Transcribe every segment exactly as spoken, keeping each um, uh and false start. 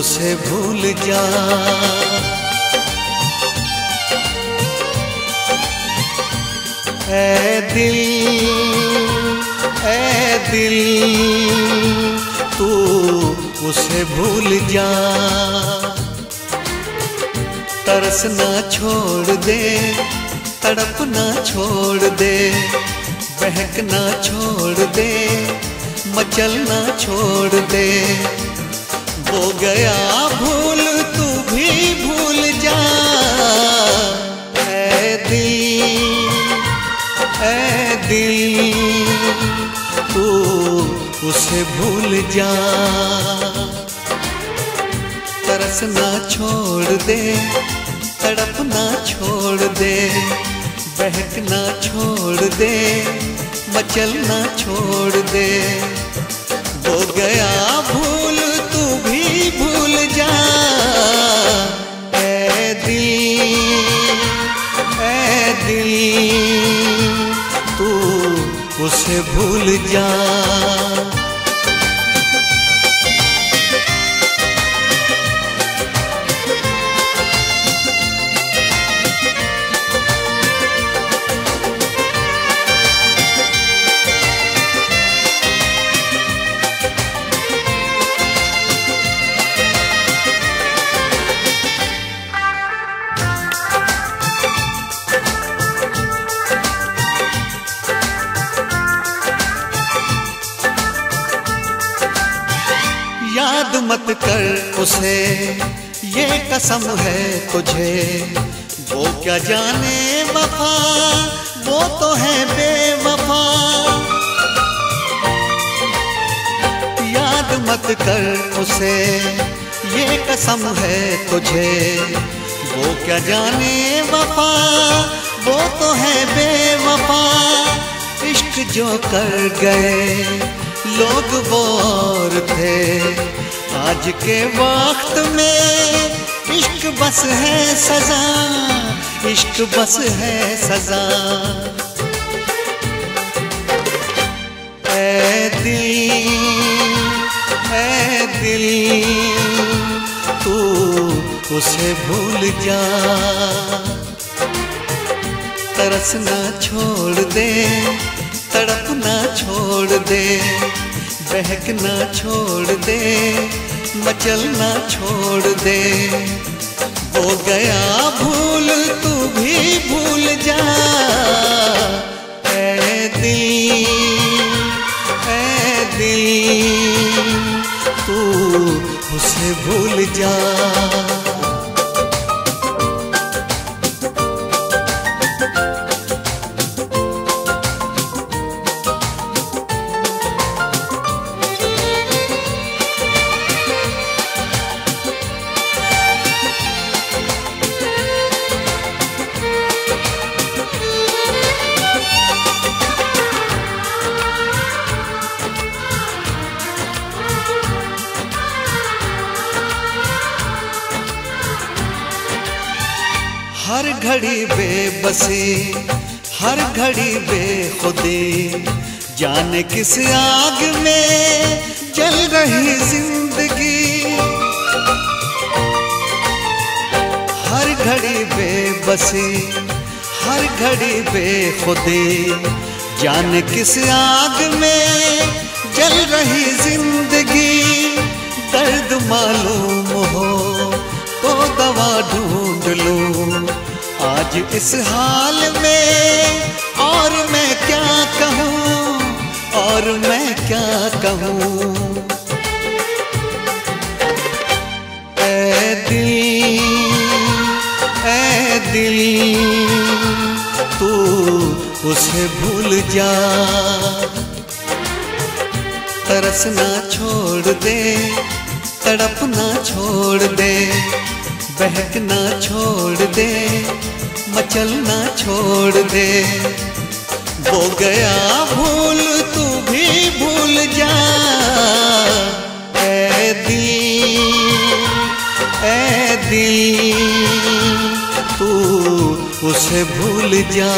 उसे भूल जा, ऐ दिल ऐ दिल तू उसे भूल जा। तरस ना छोड़ दे, तड़प ना छोड़ दे, बहक ना छोड़ दे, मचल ना छोड़ दे। हो गया भूल तू भी भूल जा, ऐ दिल ऐ दिल तू उसे भूल जा। तरस ना छोड़ दे, तड़प ना छोड़ दे, बहक ना छोड़ दे, मचल ना छोड़ दे। हो गया भूल तू भी भूल जा, ऐ दिल ऐ दिल तू उसे भूल जा। याद मत कर उसे, ये कसम है तुझे, वो क्या जाने वफा वो तो है बेवफा। याद मत कर उसे, ये कसम है तुझे, वो क्या जाने वफा वो तो है बेवफा। इश्क जो कर गए लोग वो और थे, आज के वक्त में इश्क बस है सजा, इश्क बस है सजा। ऐ दिल ऐ दिल तू उसे भूल जा। तरस ना छोड़ दे, तड़प ना छोड़ दे, बहक ना छोड़ दे, मचल ना छोड़ दे। हो गया भूल तू भी भूल जा, ऐ दिल ऐ दिल तू उसे भूल जा। हर घड़ी बेबसी, हर घड़ी बेखुदी, जाने किस आग में जल रही जिंदगी। हर घड़ी बेबसी, हर घड़ी बेखुदी, जाने किस आग में जल रही जिंदगी। दर्द मालूम हो तो दवा ढूंढ लूं, आज इस हाल में और मैं क्या कहूँ, और मैं क्या कहूँ। ऐ दिल ऐ दिल तू उसे भूल जा, तरसना छोड़ दे, तड़पना छोड़ दे, बहकना छोड़ दे, मचलना छोड़ दे। वो गया भूल तू भी भूल जा, ऐ दिल ऐ दिल तू उसे भूल जा,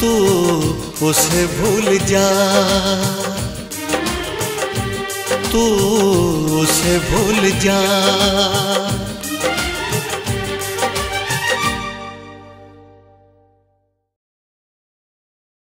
तू उसे भूल जा, तू उसे भूल जा।